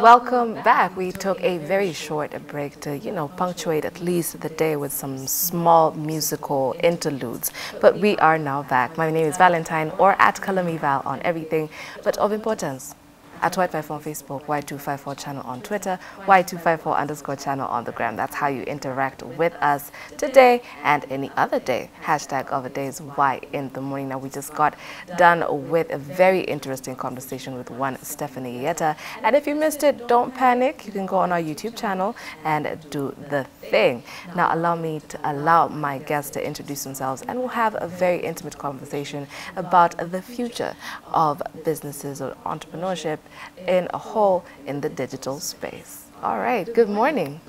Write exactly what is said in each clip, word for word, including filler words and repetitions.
Welcome back. We took a very short break to, you know, punctuate at least the day with some small musical interludes. But we are now back. My name is Valentine, or at Colour Me Val on everything, but of importance. At Y two five four on Facebook, Y two five four Channel on Twitter, Y two five four underscore Channel on the gram. That's how you interact with us today and any other day. Hashtag of the day is Y in the morning. Now, we just got done with a very interesting conversation with one Stephanie Yetta. And if you missed it, don't panic. You can go on our YouTube channel and do the thing. Now, allow me to allow my guests to introduce themselves, and we'll have a very intimate conversation about the future of businesses or entrepreneurship in a hole in the digital space. All right, good morning.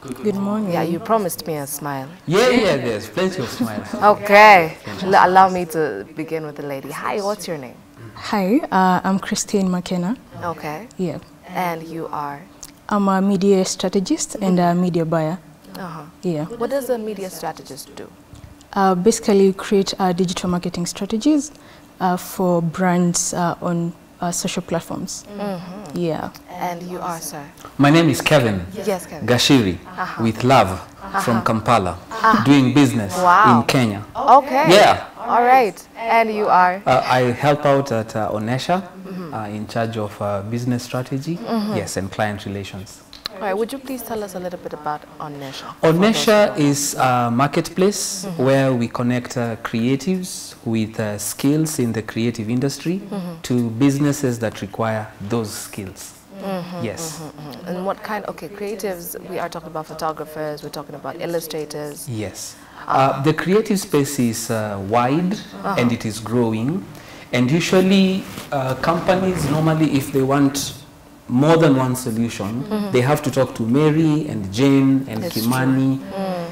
Good morning. Yeah, you promised me a smile. Yeah, yeah, there's plenty of smiles. Okay, allow me to begin with the lady. Hi, what's your name? Hi, uh, I'm Christine McKenna. Okay. Yeah. And you are? I'm a media strategist and a media buyer. Uh-huh. Yeah. What does a media strategist do? Uh, basically, you create uh, digital marketing strategies uh, for brands uh, on Uh, social platforms. Mm-hmm. Yeah. And you are, sir? My name is Kevin, yes, Kevin. Gashiri, uh-huh. with love, uh-huh. from Kampala, uh-huh. doing business, wow. in Kenya. Okay. Yeah. All right. And you are? Uh, I help out at uh, Onesha, mm-hmm. uh, in charge of uh, business strategy, mm-hmm. yes, and client relations. All right, would you please tell us a little bit about Onesha? Onesha is a marketplace, mm-hmm. where we connect uh, creatives with uh, skills in the creative industry, mm-hmm. to businesses that require those skills. Mm-hmm, yes. Mm-hmm, mm-hmm. And what kind, okay, creatives, we are talking about photographers, we're talking about illustrators. Yes. Uh, the creative space is uh, wide, uh-huh. and it is growing. And usually uh, companies, normally if they want more than one solution, mm-hmm. they have to talk to Mary and Jane and That's Kimani. Mm.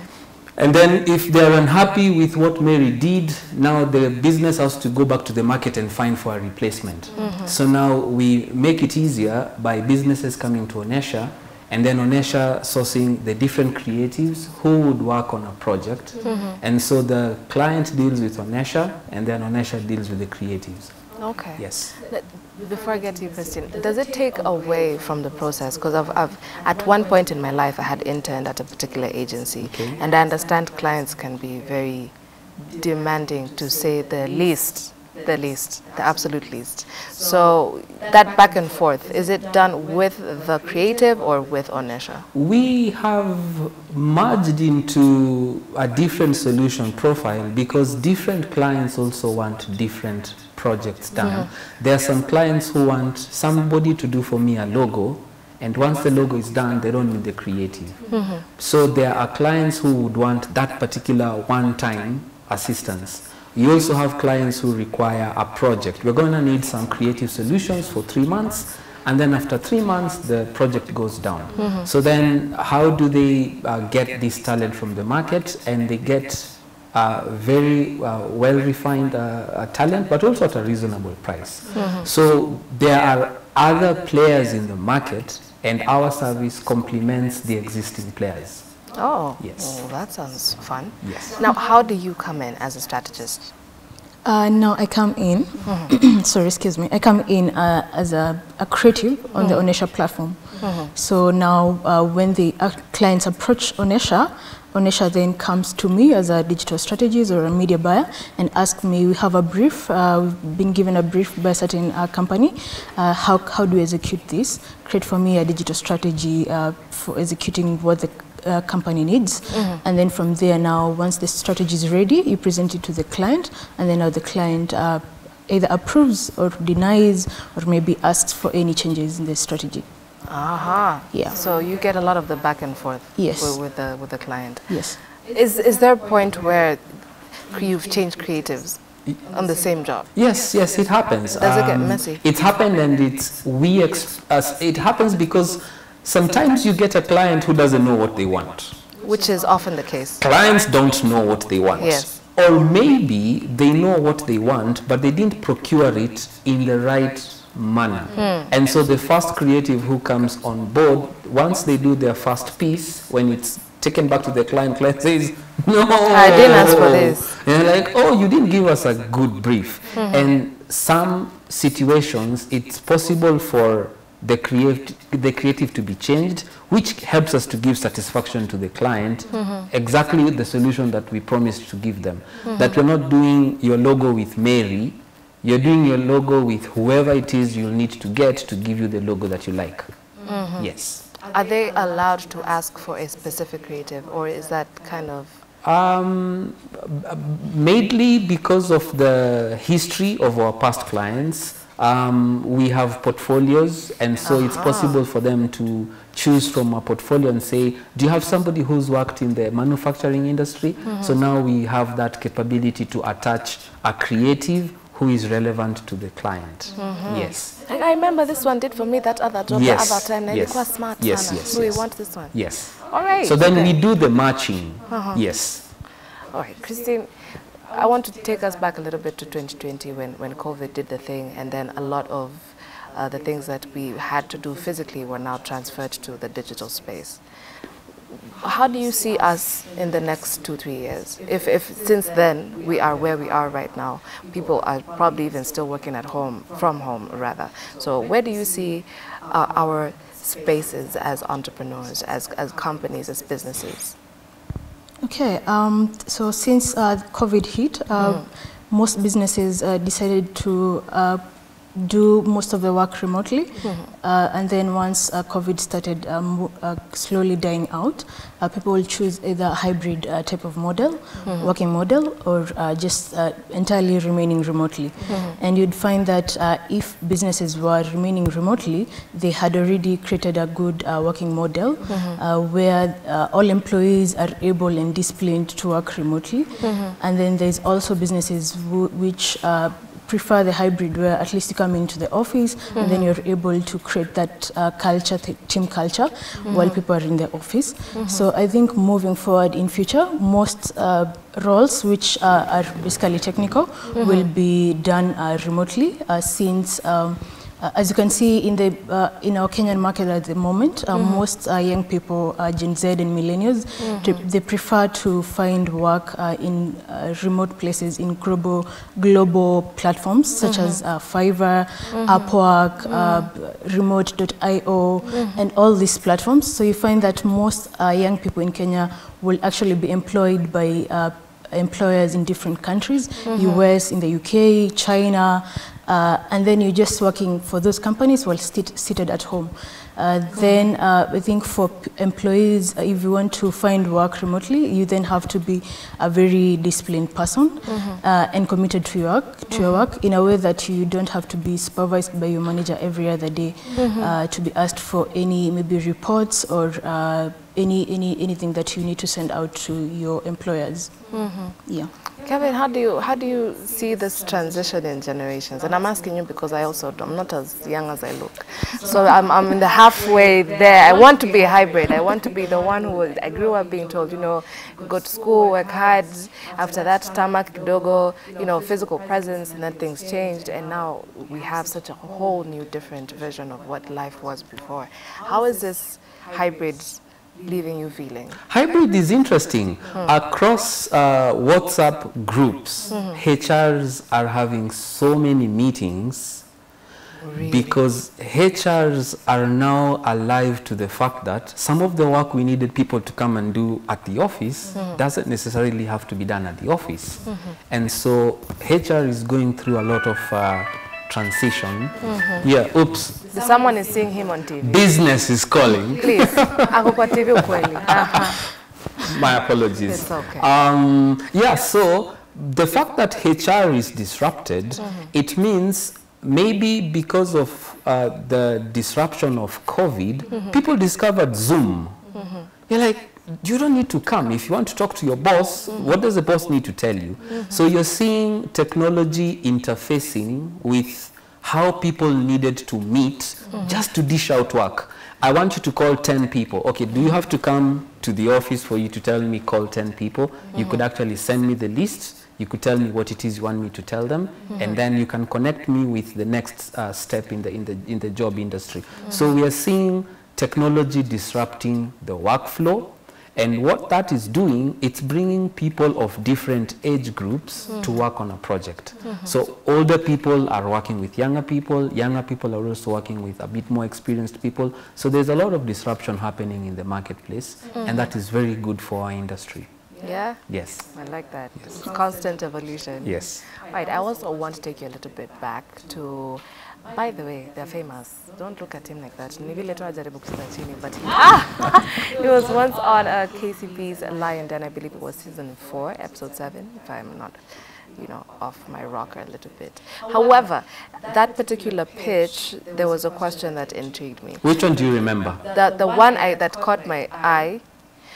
And then if they're unhappy with what Mary did, now the business has to go back to the market and find for a replacement. Mm-hmm. So now we make it easier by businesses coming to Onesha, and then Onesha sourcing the different creatives who would work on a project. Mm-hmm. And so the client deals with Onesha, and then Onesha deals with the creatives. Okay. Yes. Let, before I get to you, Christine, does it take away from the process? Because I've, I've, at one point in my life, I had interned at a particular agency, okay. and I understand clients can be very demanding, to say the least, the least, the absolute least. So that back and forth, is it done with the creative or with Onesha? We have merged into a different solution profile because different clients also want different projects done. Mm-hmm. There are some clients who want somebody to do for me a logo, and once the logo is done, they don't need the creative. Mm-hmm. So there are clients who would want that particular one-time assistance. You also have clients who require a project. We're going to need some creative solutions for three months, and then after three months, the project goes down. Mm-hmm. So then how do they uh, get this talent from the market, and they get Uh, very uh, well-refined uh, talent, but also at a reasonable price. Mm-hmm. So there are other players in the market, and our service complements the existing players. Oh, yes. Well, that sounds fun. Yes. Now, how do you come in as a strategist? Uh, no, I come in, mm-hmm. sorry, excuse me, I come in uh, as a, a creative on mm-hmm. the Onesha platform. Mm-hmm. So now uh, when the uh, clients approach Onesha, Onesha then comes to me as a digital strategist or a media buyer and asks me, we have a brief, uh, we've been given a brief by a certain uh, company, uh, how, how do we execute this? Create for me a digital strategy uh, for executing what the uh, company needs. Mm-hmm. And then from there now, once the strategy is ready, you present it to the client, and then now the client uh, either approves or denies or maybe asks for any changes in the strategy. Aha. Uh-huh. Yeah. So you get a lot of the back and forth. Yes. With, with the with the client. Yes. Is is there a point where you've changed creatives on the same job? Yes. Yes, it happens. Does um, it get messy? It happened, and it's we ex as it happens because sometimes you get a client who doesn't know what they want. Which is often the case. Clients don't know what they want. Yes. Or maybe they know what they want, but they didn't procure it in the right manner. Mm. And so the first creative who comes on board, once they do their first piece, when it's taken back to the client, client says, no, I didn't ask for this. And they're like, oh, you didn't give us a good brief. Mm-hmm. And some situations, it's possible for the, create, the creative to be changed, which helps us to give satisfaction to the client, mm-hmm. exactly the solution that we promised to give them. Mm-hmm. That we're not doing your logo with Mary, you're doing your logo with whoever it is you'll need to get to give you the logo that you like. Mm-hmm. Yes. Are they allowed to ask for a specific creative, or is that kind of... Um, mainly because of the history of our past clients, um, we have portfolios, and so uh-huh. it's possible for them to choose from a portfolio and say, do you have somebody who's worked in the manufacturing industry? Mm-hmm. So now we have that capability to attach a creative who is relevant to the client. Mm-hmm. Yes. I, I remember this one did for me that other job, yes. the other time, and yes. it was smart. Yes, yes, so yes. we want this one. Yes. All right. So then okay. we do the matching. Uh-huh. Yes. All right, Christine, I want to take us back a little bit to twenty twenty when, when COVID did the thing, and then a lot of uh, the things that we had to do physically were now transferred to the digital space. How do you see us in the next two, three years? If, if since then we are where we are right now, people are probably even still working at home, from home rather. So where do you see uh, our spaces as entrepreneurs, as, as companies, as businesses? Okay, um, so since uh, COVID hit, uh, mm. most businesses uh, decided to uh, do most of the work remotely, mm-hmm. uh, and then once uh, COVID started um, uh, slowly dying out, uh, people will choose either a hybrid uh, type of model, mm-hmm. working model, or uh, just uh, entirely remaining remotely. Mm-hmm. And you'd find that uh, if businesses were remaining remotely, they had already created a good uh, working model, mm-hmm. uh, where uh, all employees are able and disciplined to work remotely. Mm-hmm. And then there's also businesses w which uh, prefer the hybrid, where at least you come into the office, mm-hmm. and then you're able to create that uh, culture, th team culture, mm-hmm. while people are in the office. Mm-hmm. So I think moving forward in future, most uh, roles which uh, are basically technical, mm-hmm. will be done uh, remotely, uh, since um, Uh, as you can see in the uh, in our Kenyan market at the moment, uh, mm-hmm. most uh, young people, uh, Gen Z and millennials, mm-hmm. they prefer to find work uh, in uh, remote places, in global global platforms such mm-hmm. as uh, Fiverr, mm-hmm. Upwork, mm-hmm. uh, remote dot i o, mm-hmm. and all these platforms. So you find that most uh, young people in Kenya will actually be employed by uh, employers in different countries, mm-hmm. U S, in the U K, China, uh, and then you're just working for those companies while sit seated at home. Uh, mm-hmm. Then uh, I think for p employees, uh, if you want to find work remotely, you then have to be a very disciplined person, mm-hmm. uh, and committed to your work, to mm-hmm. your work in a way that you don't have to be supervised by your manager every other day, mm-hmm. uh, to be asked for any maybe reports or uh, any any anything that you need to send out to your employers. Mm-hmm. Yeah. Kevin, how do you how do you see this transition in generations? And I'm asking you because I also I'm not as young as I look, so I'm I'm in the halfway there. I want to be hybrid. I want to be the one who will, I grew up being told, you know, go to school, work hard. After that, tamak kidogo, you know, physical presence, and then things changed, and now we have such a whole new different version of what life was before. How is this hybrid leaving you feeling? Hybrid is interesting. Hmm. Across uh, WhatsApp groups, mm-hmm. H Rs are having so many meetings, really? Because H Rs are now alive to the fact that some of the work we needed people to come and do at the office, mm-hmm. doesn't necessarily have to be done at the office. Mm-hmm. And so H R is going through a lot of uh, transition. Mm-hmm. Yeah, oops. Someone is seeing him on T V. Business is calling. Please. My apologies. It's okay. Um, yeah, so the fact that H R is disrupted, mm-hmm. it means maybe because of uh, the disruption of COVID, mm-hmm. people discovered Zoom. Mm-hmm. You're like, you don't need to come. If you want to talk to your boss, mm-hmm. what does the boss need to tell you? Mm-hmm. So you're seeing technology interfacing with how people needed to meet, mm-hmm. just to dish out work. I want you to call ten people. Okay, do you have to come to the office for you to tell me call ten people? Mm-hmm. You could actually send me the list. You could tell me what it is you want me to tell them, mm-hmm. and then you can connect me with the next uh, step in the, in, the, in the job industry. Mm-hmm. So we are seeing technology disrupting the workflow, And what that is doing, it's bringing people of different age groups mm. to work on a project. Mm-hmm. So older people are working with younger people, younger people are also working with a bit more experienced people. So there's a lot of disruption happening in the marketplace, mm. and that is very good for our industry. Yeah? Yes. I like that. Yes. Constant evolution. Yes. All right, I also want to take you a little bit back to, by the way, they're famous. Don't look at him like that. But he, ah! he was once on uh, K C B's Lion Den, I believe it was season four, episode seven, if I'm not, you know, off my rocker a little bit. However, that particular pitch, there was a question that intrigued me. Which one do you remember? The, the one I, that caught my eye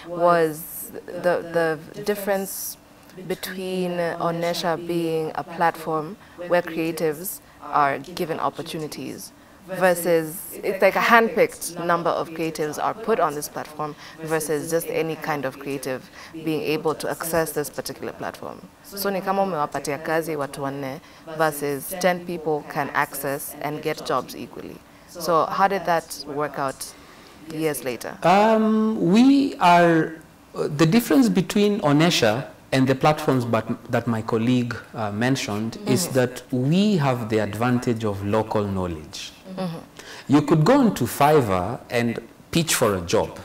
was the, the difference between Onesha being a platform where creatives are given opportunities versus it's like a handpicked number of creatives are put on this platform versus just any kind of creative being able to access this particular platform. So ni kama umewapatia kazi watu wanne versus ten people can access and get jobs equally. So how did that work out years later? Um, we are, uh, the difference between Onesha and the platforms but, that my colleague uh, mentioned mm-hmm. is that we have the advantage of local knowledge. Mm-hmm. You could go into Fiverr and pitch for a job.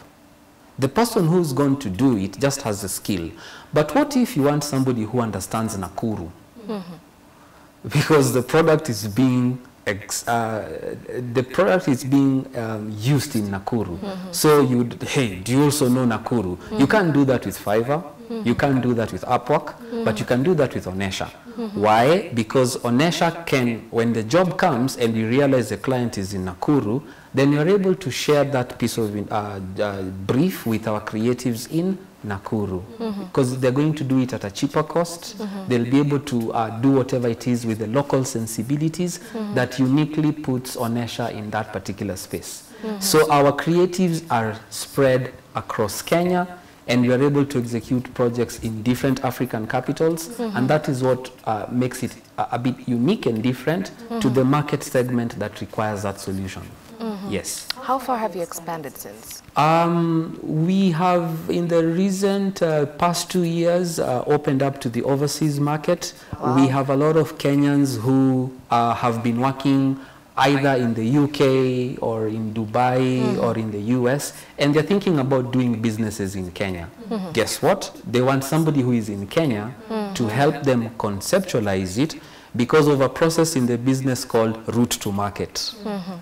The person who's going to do it just has the skill. But what if you want somebody who understands Nakuru? Mm-hmm. Because the product is being Ex, uh, the product is being um, used in Nakuru. Mm-hmm. So you, hey, do you also know Nakuru? Mm-hmm. You can't do that with Fiverr, mm-hmm. you can't do that with Upwork, mm-hmm. but you can do that with Onesha. Mm-hmm. Why? Because Onesha can, when the job comes and you realize the client is in Nakuru, then you're able to share that piece of uh, uh, brief with our creatives in Nakuru, because mm-hmm. they're going to do it at a cheaper cost. Mm-hmm. They'll be able to uh, do whatever it is with the local sensibilities mm-hmm. that uniquely puts Onesha in that particular space. Mm-hmm. So our creatives are spread across Kenya, and we are able to execute projects in different African capitals, mm-hmm. and that is what uh, makes it a, a bit unique and different mm-hmm. to the market segment that requires that solution. Mm-hmm. Yes. How far have you expanded since? Um, we have, in the recent uh, past two years, uh, opened up to the overseas market. Wow. We have a lot of Kenyans who uh, have been working either in the U K or in Dubai mm-hmm. or in the U S, and they're thinking about doing businesses in Kenya. Mm-hmm. Guess what? They want somebody who is in Kenya mm-hmm. to help them conceptualize it because of a process in the business called route to market. Mm-hmm.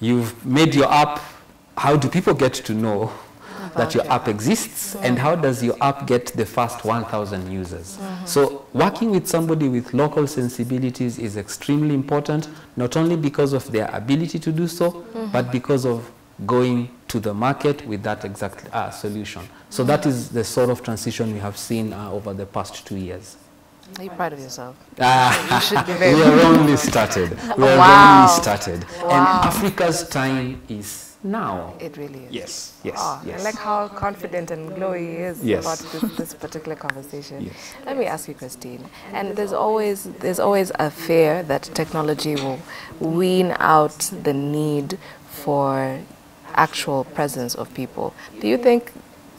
You've made your app. How do people get to know that your app exists? And how does your app get the first one thousand users? Mm-hmm. So working with somebody with local sensibilities is extremely important, not only because of their ability to do so, mm-hmm. but because of going to the market with that exact uh, solution. So that is the sort of transition we have seen uh, over the past two years. Are you proud of yourself? Ah, you should be very. We are only started. We are wow. only started. Wow. And Africa's time is now. It really is. Yes, yes, oh, yes. I like how confident and glowy he is yes. about this, this particular conversation. Yes. Let me ask you, Christine. And there's always, there's always a fear that technology will wean out the need for actual presence of people. Do you think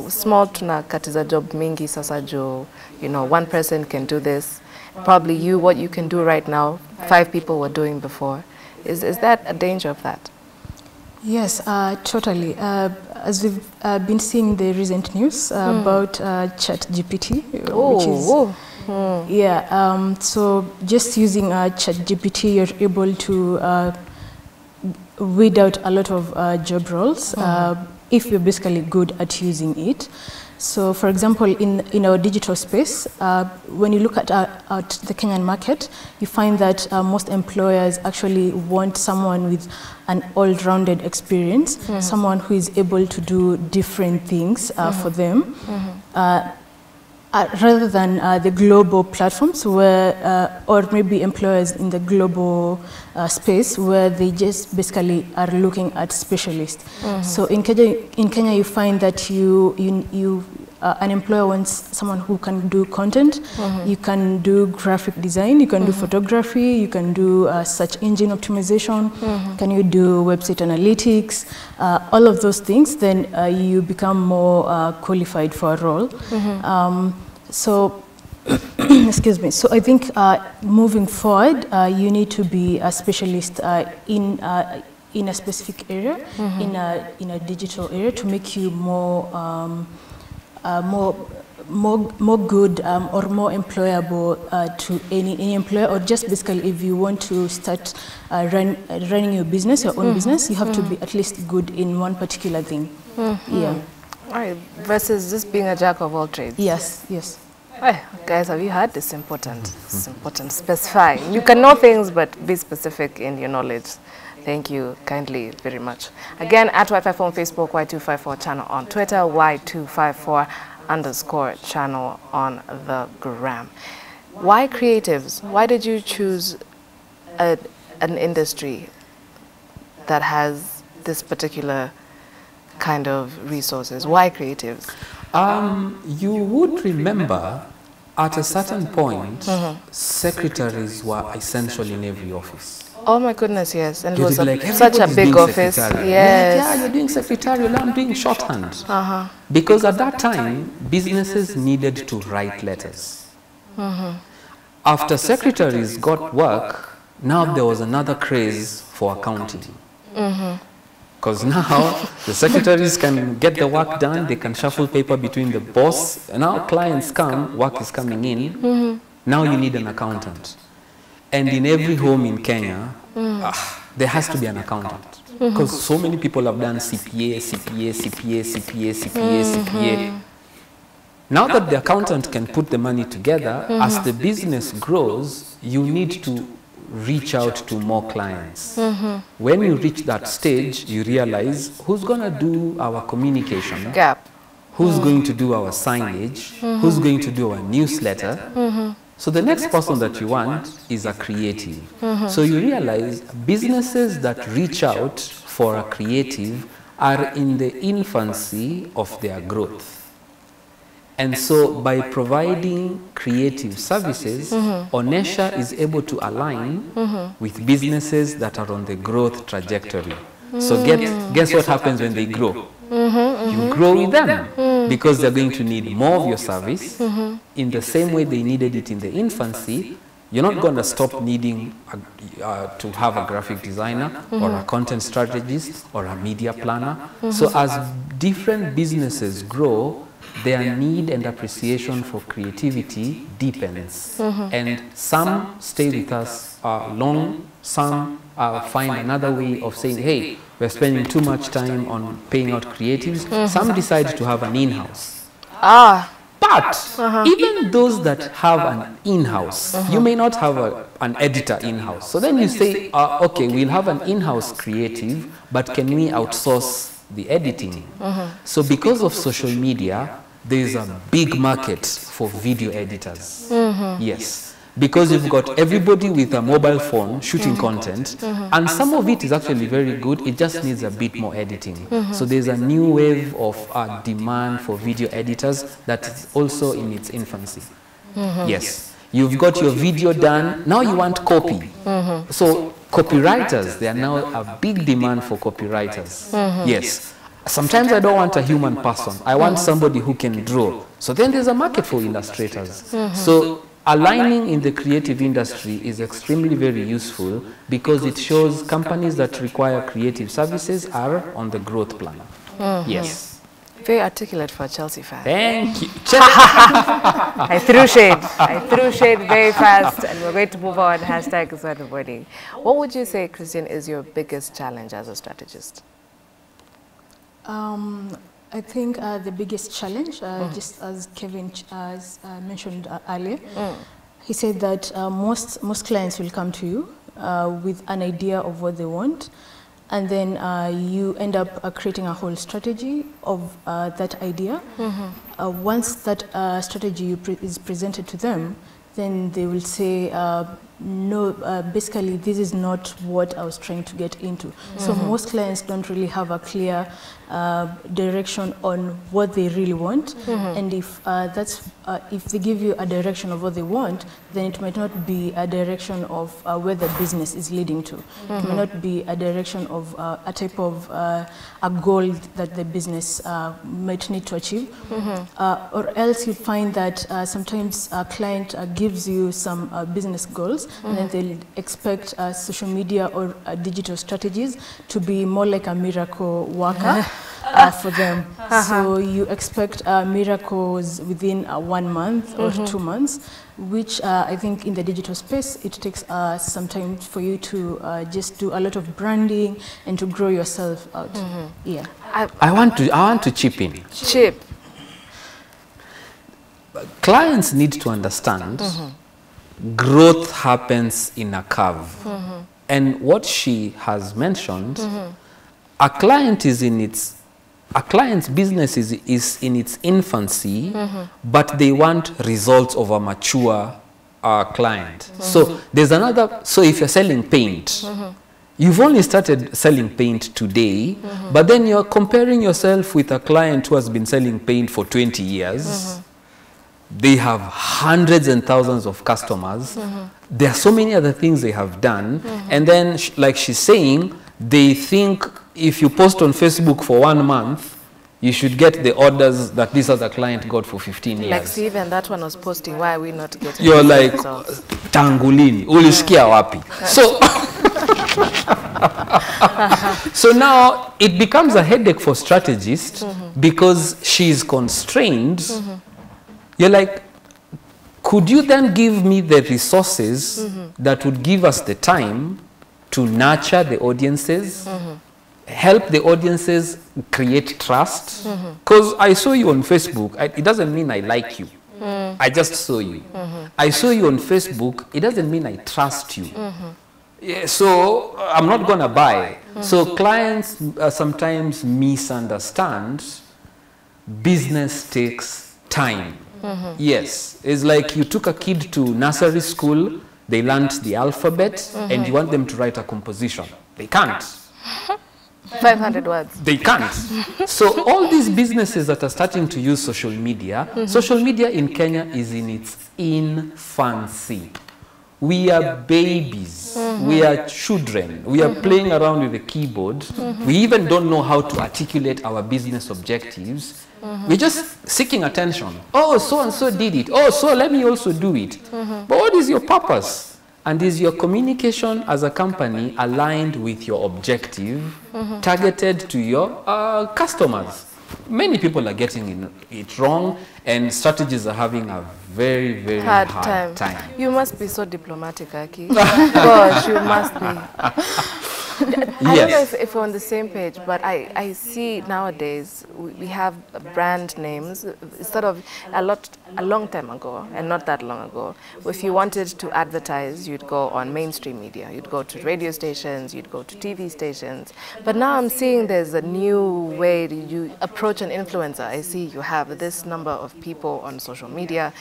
small tunakatiza job mingi sasa jo, you know, one person can do this. Probably you, what you can do right now, five people were doing before. Is, is that a danger of that? Yes, uh, totally. Uh, as we've uh, been seeing the recent news uh, hmm. about uh, ChatGPT, oh, which is... Oh. Hmm. Yeah, um, so just using uh, ChatGPT, you're able to uh, weed out a lot of uh, job roles. Hmm. Uh, if you're basically good at using it. So for example, in, in our digital space, uh, when you look at, uh, at the Kenyan market, you find that uh, most employers actually want someone with an all-rounded experience, mm-hmm. someone who is able to do different things uh, mm-hmm. for them, mm-hmm. uh, uh, rather than uh, the global platforms where, uh, or maybe employers in the global Uh, space where they just basically are looking at specialists. Mm-hmm. So in Kenya, in Kenya, you find that you you, you Uh, an employer wants someone who can do content. Mm-hmm. You can do graphic design, you can mm-hmm. do photography, you can do uh, search engine optimization, mm-hmm. can you do website analytics, uh, all of those things, then uh, you become more uh, qualified for a role. Mm-hmm. um, so, excuse me, so I think uh, moving forward, uh, you need to be a specialist uh, in uh, in a specific area, mm-hmm. in, a, in a digital area to make you more um, Uh, more, more, more good um, or more employable uh, to any any employer, or just basically if you want to start uh, run, uh, running your business, your own mm-hmm. business, you have mm-hmm. to be at least good in one particular thing. Mm-hmm. Yeah. All right. Versus just being a jack of all trades. Yes. Yes. Well, guys, have you heard? It's important. Mm-hmm. It's important. Specify. You can know things, but be specific in your knowledge. Thank you kindly very much. Again, at Y two five four on Facebook, Y two five four Channel on Twitter, Y two five four underscore channel on the gram. Why creatives? Why did you choose a, an industry that has this particular kind of resources? Why creatives? Um, you would remember at a certain point, mm-hmm. secretaries were essential in every office. Oh my goodness, yes. And it was a, like, such a big office. Yes. Yeah, you're doing secretarial, I'm doing shorthand. Uh-huh. Because at that time, businesses needed to write letters. Uh-huh. After secretaries got work, now there was another craze for accounting. Uh-huh. Because now the secretaries can get the work done, they can shuffle paper between the boss. Now clients come, work is coming in. Uh-huh. Now you need an accountant. And, and in every home in Kenya, mm. ah, there has to be an accountant. Because mm-hmm. so many people have done C P A, C P A, C P A, C P A, C P A, mm-hmm. C P A. Now that the accountant can put the money together, mm-hmm. as the business grows, you need to reach out to more clients. Mm-hmm. When you reach that stage, you realize who's going to do our communication gap, who's mm-hmm. going to do our signage, mm-hmm. who's going to do our newsletter. Mm-hmm. So the next person that you want is a creative. Mm-hmm. So you realize businesses that reach out for a creative are in the infancy of their growth. And so by providing creative services, mm-hmm. Onesha is able to align mm-hmm. with businesses that are on the growth trajectory. Mm-hmm. So get, guess what happens when they grow? Mm-hmm, mm-hmm. You grow with them mm. because they're going to need more of your service. Mm-hmm. In the same way they needed it in the infancy, you're not going to stop needing a, uh, to have a graphic designer mm-hmm. or a content strategist or a media planner. Mm-hmm. So as different businesses grow, their need and appreciation for creativity deepens. Mm-hmm. And some stay with us uh, long, some uh, find another way of saying, hey, we're spending too much time on paying out creatives. Mm-hmm. Some decide to have an in-house. Ah. But uh-huh. even those that have an in-house, uh-huh. you may not have a, an editor in-house. So then you say, uh, okay, we'll have an in-house creative, but can we outsource the editing? Uh-huh. So because of social media, there is a big market for video editors. Uh-huh. Yes. Because you've got everybody with a mobile phone shooting mm-hmm. content, mm-hmm. and some of it is actually very good, it just needs a bit more editing. Mm-hmm. So there's a new wave of uh, demand for video editors that is also in its infancy. Mm-hmm. Yes, you've got your video done, now you want copy. Mm-hmm. So copywriters, there are now a big demand for copywriters. Mm-hmm. Yes. Sometimes I don't want a human person, I want somebody who can draw. So then there's a market for illustrators. Mm-hmm. So aligning in the creative industry is extremely very useful because it shows companies that require creative services are on the growth plan. Mm-hmm. Yes. Very articulate for a Chelsea fan. Thank you. I threw shade. I threw shade very fast and we're going to move on. Hashtag is not avoiding. What would you say, Christine, is your biggest challenge as a strategist? Um, I think uh, the biggest challenge, uh, mm. just as Kevin ch as, uh, mentioned uh, earlier, mm. he said that uh, most, most clients will come to you uh, with an idea of what they want, and then uh, you end up uh, creating a whole strategy of uh, that idea. Mm-hmm. uh, once that uh, strategy pre is presented to them, then they will say, uh, no, uh, basically this is not what I was trying to get into. Mm-hmm. So most clients don't really have a clear uh, direction on what they really want. Mm-hmm. And if uh, that's uh, if they give you a direction of what they want, then it might not be a direction of uh, where the business is leading to. Mm-hmm. It might not be a direction of uh, a type of uh, a goal that the business uh, might need to achieve. Mm-hmm. Uh, or else you find that uh, sometimes a client uh, gives you some uh, business goals. Mm-hmm. And then they expect uh, social media or uh, digital strategies to be more like a miracle worker uh, for them. Uh-huh. So you expect uh, miracles within uh, one month or mm-hmm. two months, which uh, I think in the digital space, it takes uh, some time for you to uh, just do a lot of branding and to grow yourself out. Mm-hmm. Yeah, I, I want to. I want to chip in. Chip. Clients need to understand. Mm-hmm. Growth happens in a curve. Mm-hmm. And what she has mentioned, mm-hmm. a client is in its a client's business is, is in its infancy, mm-hmm. but they want results of a mature uh, client. Mm-hmm. So there's another, so if you're selling paint, mm-hmm. you've only started selling paint today, mm-hmm. but then you're comparing yourself with a client who has been selling paint for twenty years. Mm-hmm. They have hundreds and thousands of customers. Mm-hmm. There are so many other things they have done. Mm-hmm. And then, sh like she's saying, they think if you post on Facebook for one month, you should get the orders that this other client got for fifteen years. Like Steven, that one was posting, why are we not getting You're like, results? Tangulini, ulisikia wapi. So, so now it becomes a headache for strategists mm-hmm. because she's constrained. Mm-hmm. You're like, could you then give me the resources mm-hmm. that would give us the time to nurture the audiences, mm-hmm. help the audiences create trust? Because mm-hmm. I saw you on Facebook. I, it doesn't mean I like you. Mm. I just saw you. Mm-hmm. I saw you on Facebook. It doesn't mean I trust you. Mm-hmm. Yeah, so I'm not going to buy. Mm-hmm. So clients uh, sometimes misunderstand business takes time. Mm-hmm. Yes, it's like you took a kid to nursery school, they learned the alphabet, mm-hmm. and you want them to write a composition. They can't. five hundred words. They can't. So all these businesses that are starting to use social media, mm-hmm. social media in Kenya is in its infancy. We are babies, mm-hmm. we are children, we are mm-hmm. playing around with the keyboard, mm-hmm. we even don't know how to articulate our business objectives. Mm-hmm. We're just seeking attention. Oh, so-and-so did it. Oh, so let me also do it. Mm-hmm. But what is your purpose? And is your communication as a company aligned with your objective, mm-hmm. targeted to your uh, customers? Many people are getting it wrong, and strategies are having a very, very hard, hard time. time. You must be so diplomatic, Aki. Gosh, you must be. I don't know if, if we're on the same page, but I, I see nowadays we, we have brand names. Sort of a lot, a long time ago, and not that long ago, if you wanted to advertise, you'd go on mainstream media. You'd go to radio stations, you'd go to T V stations. But now I'm seeing there's a new way you approach an influencer. I see you have this number of people on social media.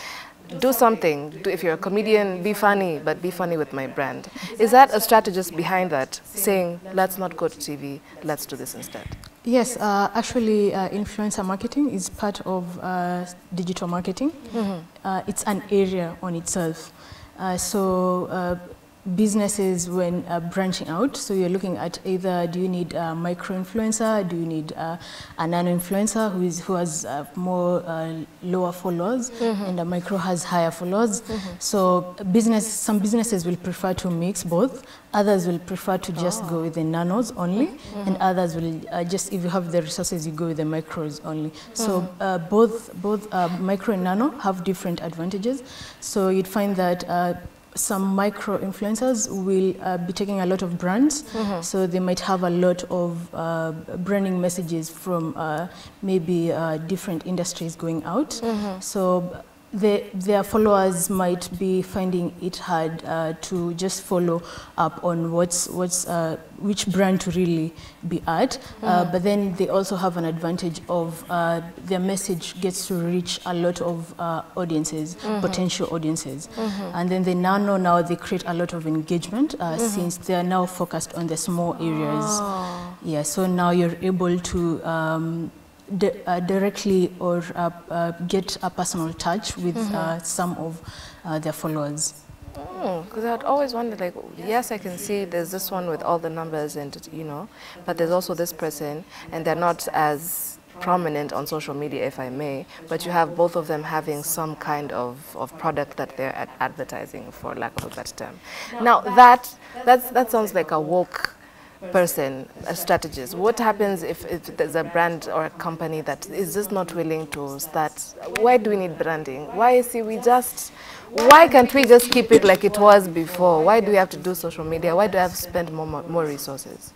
Do something. Do, if you're a comedian, be funny, but be funny with my brand. Is that a strategist behind that, saying, let's not go to T V, let's do this instead? Yes, uh, actually, uh, influencer marketing is part of uh, digital marketing. Mm-hmm. uh, it's an area on itself. Uh, so uh, businesses, when uh, branching out, so you're looking at either do you need a micro-influencer, do you need uh, a nano-influencer who, is, who has uh, more uh, lower followers, mm-hmm. and a micro has higher followers. Mm-hmm. So business, some businesses will prefer to mix both, others will prefer to just oh. go with the nanos only, mm-hmm. and others will uh, just, if you have the resources, you go with the micros only. Mm-hmm. So uh, both, both uh, micro and nano have different advantages. So you'd find that uh, some micro-influencers will uh, be taking a lot of brands, mm-hmm. so they might have a lot of uh, branding messages from uh, maybe uh, different industries going out. Mm-hmm. So The, their followers might be finding it hard uh, to just follow up on what's, what's, uh, which brand to really be at. Mm-hmm. uh, but then they also have an advantage of uh, their message gets to reach a lot of uh, audiences, mm-hmm. potential audiences. Mm-hmm. And then they now know now they create a lot of engagement uh, mm-hmm. since they are now focused on the small areas. Oh. Yeah, so now you're able to um, Di uh, directly or uh, uh, get a personal touch with mm-hmm. uh, some of uh, their followers. Because mm, I'd always wondered, like, yes, I can see there's this one with all the numbers and, you know, but there's also this person and they're not as prominent on social media, if I may, but you have both of them having some kind of, of product that they're ad advertising, for lack of a better term. Now, that, that's, that sounds like a woke person, a strategist. What happens if, if there's a brand or a company that is just not willing to start? Why do we need branding? Why see we just, why can't we just keep it like it was before? Why do we have to do social media? Why do I have to spend more, more resources?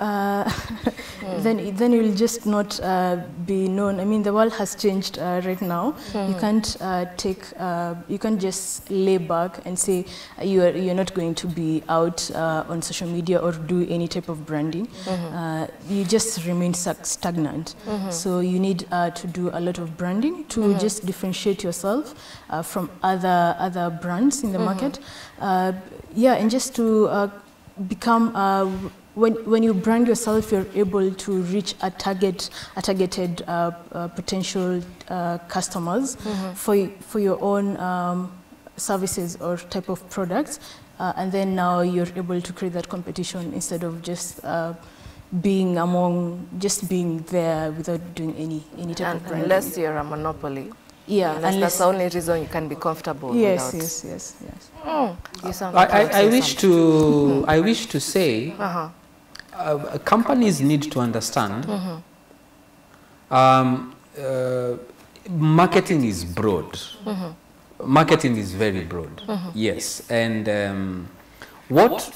Uh, mm. then, then you'll just not uh, be known. I mean, the world has changed uh, right now. Mm. You can't uh, take, uh, you can't just lay back and say you're you're not going to be out uh, on social media or do any type of branding. Mm-hmm. uh, you just remain stagnant. Mm-hmm. So you need uh, to do a lot of branding to mm-hmm. just differentiate yourself uh, from other other brands in the mm-hmm. market. Uh, yeah, and just to uh, become. Uh, When, when you brand yourself, you're able to reach a target, a targeted uh, uh, potential uh, customers mm-hmm. for, for your own um, services or type of products. Uh, and then now you're able to create that competition instead of just uh, being among, just being there without doing any, any type and of branding. Unless you're a monopoly. Yeah, unless, unless that's the only reason you can be comfortable. Yes, without. yes, yes, yes. Mm. You sound I, I, I wish to, I wish to say, uh-huh. uh, companies need to understand. Mm-hmm. um, uh, marketing is broad. Mm-hmm. Marketing is very broad. Mm-hmm. Yes, and um, what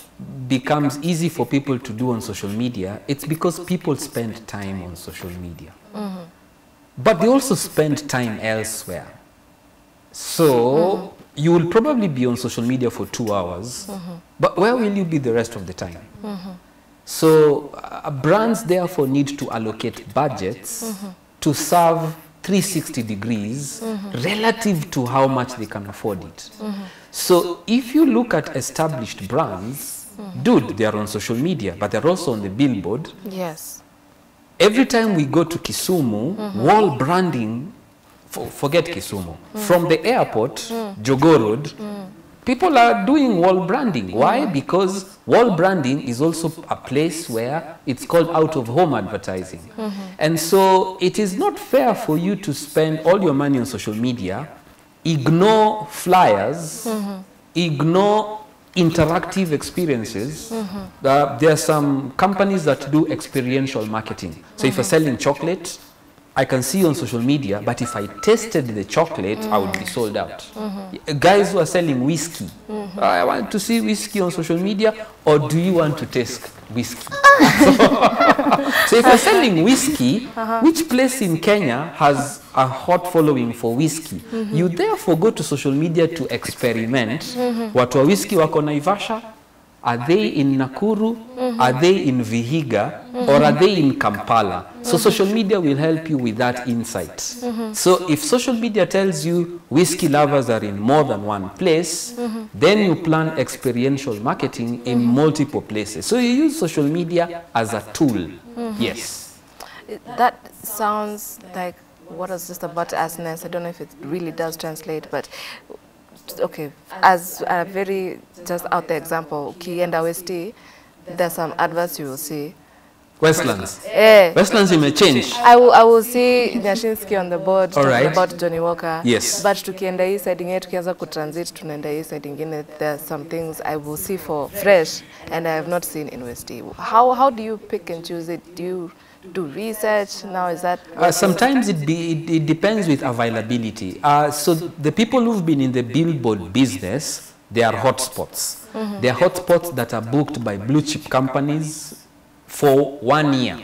becomes easy for people to do on social media? It's because people spend time on social media. Mm-hmm. But they also spend time elsewhere. So you will probably be on social media for two hours, mm-hmm. but where will you be the rest of the time? Mm-hmm. So uh, brands therefore need to allocate budgets mm-hmm. to serve three hundred sixty degrees mm-hmm. relative to how much they can afford it. Mm-hmm. So if you look at established brands, mm-hmm. dude, they are on social media, but they're also on the billboard. Yes. Every time we go to Kisumu, mm-hmm. wall branding, for, forget Kisumu, mm-hmm. from the airport, mm-hmm. Jogoro Road, mm-hmm. people are doing wall branding. Why? Because wall branding is also a place where it's called out-of-home advertising. Mm-hmm. And so it is not fair for you to spend all your money on social media, ignore flyers, mm-hmm. ignore interactive experiences. Mm-hmm. uh, there are some companies that do experiential marketing. So mm-hmm. if you're selling chocolate, I can see you on social media, but if I tasted the chocolate, mm-hmm. I would be sold out. Mm-hmm. Guys who are selling whiskey, mm-hmm. uh, I want to see whiskey on social media, or do you want to taste whiskey? so, so if you're selling whiskey, uh-huh. which place in Kenya has a hot following for whiskey? Mm-hmm. You therefore go to social media to experiment. Mm-hmm. Watu wa whiskey wako Naivasha? Are they in Nakuru? Mm-hmm. Are they in Vihiga? Mm-hmm. Or are they in Kampala? Mm-hmm. So social media will help you with that insight. Mm-hmm. So if social media tells you whiskey lovers are in more than one place, mm-hmm. then you plan experiential marketing in mm-hmm. multiple places. So you use social media as a tool. Mm-hmm. Yes. That sounds like what I was just about to ask Ness. I don't know if it really does translate, but okay, as a very just out there example, ukienda Westi, there's some adverts you will see. Westlands. Eh. Westlands, you may change. I will, I will see Niasinski on the board talking right. about Johnny Walker. Yes. But tukienda hii side ingine, tukianza kutransit, tunaenda hii side ingine, there are some things I will see for fresh and I have not seen in Westi. How, how do you pick and choose it? Do you do research now? Is that uh, sometimes it, be, it, it depends with availability. Uh, so the people who've been in the billboard business, they are hotspots. Mm-hmm. They are hotspots that are booked by blue chip companies for one year.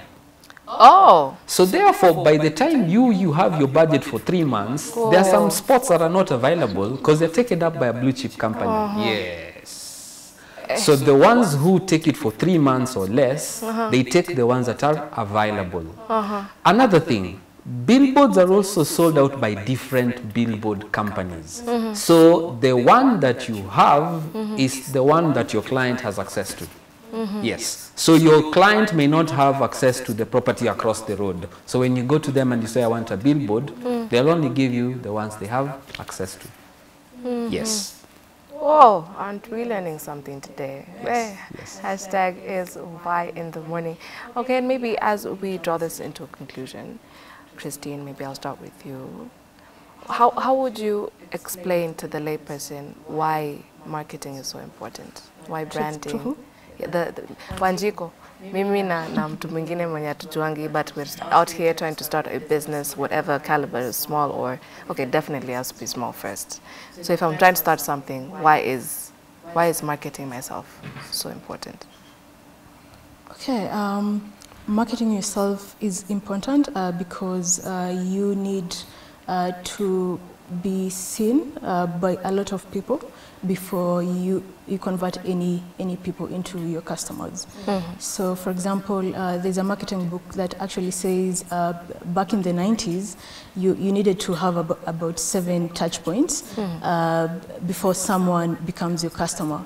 Oh. So therefore, by the time you, you have your budget for three months, cool. there are some spots that are not available because they're taken up by a blue chip company. Uh-huh. Yes. So the ones who take it for three months or less, uh-huh. they take the ones that are available. Uh-huh. Another thing, billboards are also sold out by different billboard companies. Mm-hmm. So the one that you have mm-hmm. is the one that your client has access to. Mm-hmm. Yes. So your client may not have access to the property across the road. So when you go to them and you say, I want a billboard, mm. they'll only give you the ones they have access to. Mm-hmm. Yes. Whoa, aren't we learning something today? Yes, eh, yes. Hashtag is why in the morning. Okay, and maybe as we draw this into a conclusion, Christine, maybe I'll start with you. How, how would you explain to the layperson why marketing is so important? Why branding? Wanjiko, mimi na mtu mwingine mwenye hatujuangi, but we're out here trying to start a business, whatever caliber, small or, okay, definitely has to be small first. So if I'm trying to start something, why is, why is marketing myself so important? Okay. Um, Marketing yourself is important uh, because uh, you need uh, to be seen uh, by a lot of people before you, you convert any, any people into your customers. Mm-hmm. So for example, uh, there's a marketing book that actually says uh, back in the nineties, you, you needed to have ab about seven touch points mm-hmm. uh, before someone becomes your customer.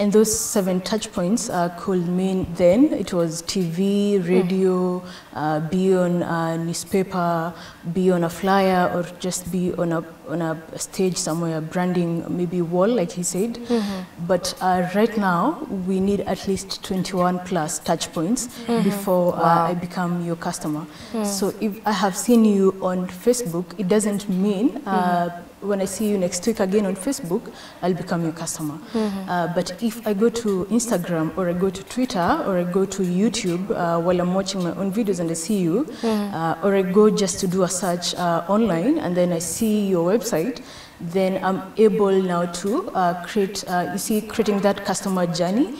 And those seven touch points uh, could mean then it was T V, radio, uh, be on a newspaper, be on a flyer, or just be on a, on a stage somewhere, branding maybe wall, like he said. Mm-hmm. But uh, right now, we need at least twenty-one plus touch points mm-hmm. before uh, wow. I become your customer. Mm. So if I have seen you on Facebook, it doesn't mean uh, mm-hmm. when I see you next week again on Facebook, I'll become your customer. Mm-hmm. uh, but if I go to Instagram or I go to Twitter or I go to YouTube uh, while I'm watching my own videos and I see you, mm-hmm. uh, or I go just to do a search uh, online and then I see your website, then I'm able now to uh, create, uh, you see, creating that customer journey.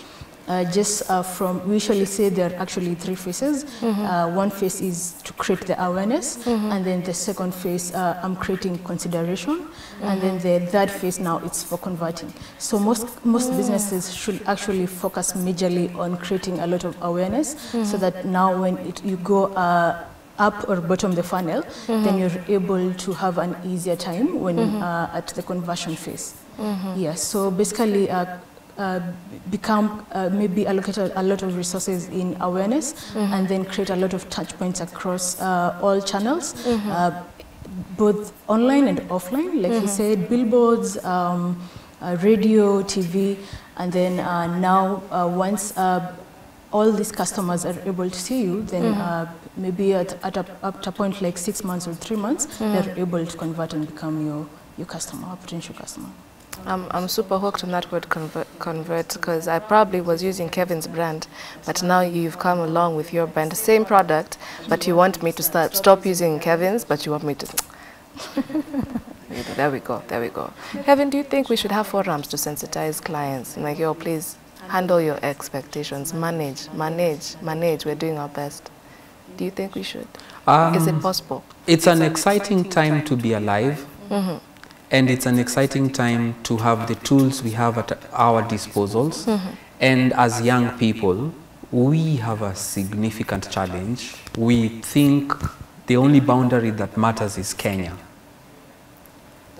Uh, just uh, from, we usually say there are actually three phases. Mm-hmm. uh, one phase is to create the awareness, mm-hmm. and then the second phase, uh, I'm creating consideration, mm-hmm. and then the third phase now it's for converting. So most, most mm. businesses should actually focus majorly on creating a lot of awareness, mm-hmm. so that now when it, you go uh, up or bottom the funnel, mm-hmm. then you're able to have an easier time when mm-hmm. uh, at the conversion phase. Mm-hmm. Yeah, so basically, uh, Uh, become uh, maybe allocate a lot of resources in awareness, mm-hmm. and then create a lot of touch points across uh, all channels, mm-hmm. uh, both online and offline, like mm-hmm. he said, billboards, um, uh, radio, T V, and then uh, now uh, once uh, all these customers are able to see you, then mm-hmm. uh, maybe at, at a, up to a point like six months or three months, mm-hmm. they're able to convert and become your, your customer, or potential customer. I'm, I'm super hooked on that word convert, because I probably was using Kevin's brand, but now you've come along with your brand, same product, but you want me to start, stop using Kevin's, but you want me to... There we go, there we go. Kevin, do you think we should have forums to sensitize clients? Like, yo, please handle your expectations, manage, manage, manage, we're doing our best. Do you think we should? Um, Is it possible? It's, it's an, an exciting, exciting time, time to be alive. Mm-hmm. And it's an exciting time to have the tools we have at our disposals. Mm-hmm. And as young people, we have a significant challenge. We think the only boundary that matters is Kenya.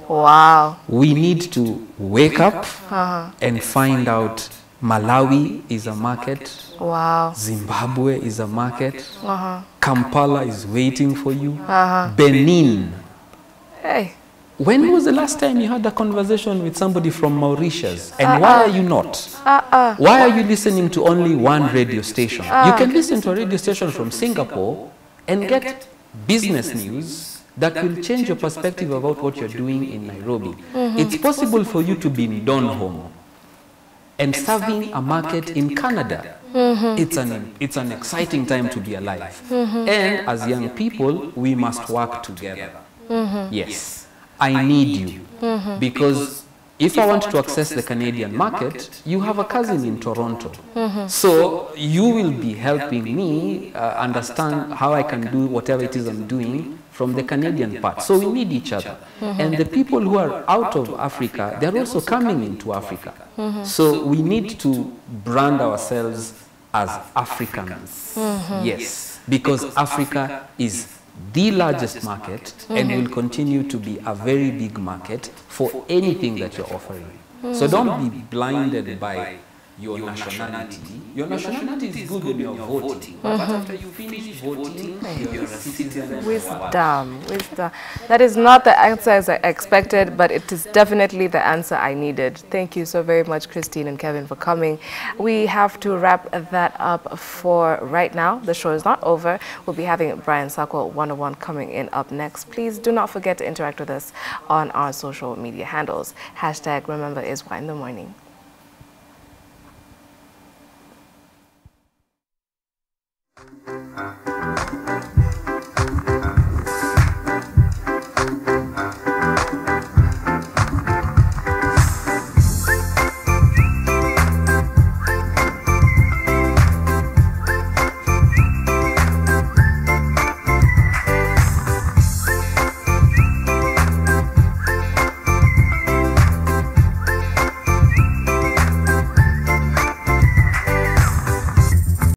Wow. We need to wake up uh-huh. and find out Malawi is a market. Wow. Zimbabwe is a market. Uh-huh. Kampala is waiting for you. Uh-huh. Benin. Hey. When was the last time you had a conversation with somebody from Mauritius? And uh, why uh, are you not? Uh, uh, why are you listening to only one radio station? Uh, you can listen to a radio station from Singapore and get business news that will change your perspective about what you're doing in Nairobi. Mm-hmm. It's possible for you to be in Donholm and serving a market in Canada. Mm-hmm. It's an, it's an exciting time to be alive. Mm-hmm. And as young people, we must work together. Mm-hmm. Yes. I need you, mm-hmm. because If, if I want, I want to access, access the Canadian market, market you have a cousin in Toronto. Mm-hmm. So you will be helping me uh, understand how I can do whatever it is I'm doing from the Canadian part. So we need each other. Mm-hmm. And the people who are out of Africa, they're also coming into Africa. Mm-hmm. So we need to brand ourselves as Africans. Mm-hmm. Yes, because Africa is the largest market, mm-hmm. and will continue to be a very big market for anything that you're offering. Mm-hmm. So don't be blinded by your nationality. Your nationality is good when you're voting, mm-hmm. but after you finish voting, you're a citizen. Wisdom, wisdom. That is not the answer as I expected, but it is definitely the answer I needed. Thank you so very much, Christine and Kevin, for coming. We have to wrap that up for right now. The show is not over. We'll be having Brian Sako one oh one coming in up next. Please do not forget to interact with us on our social media handles. Hashtag remember is Y in the morning.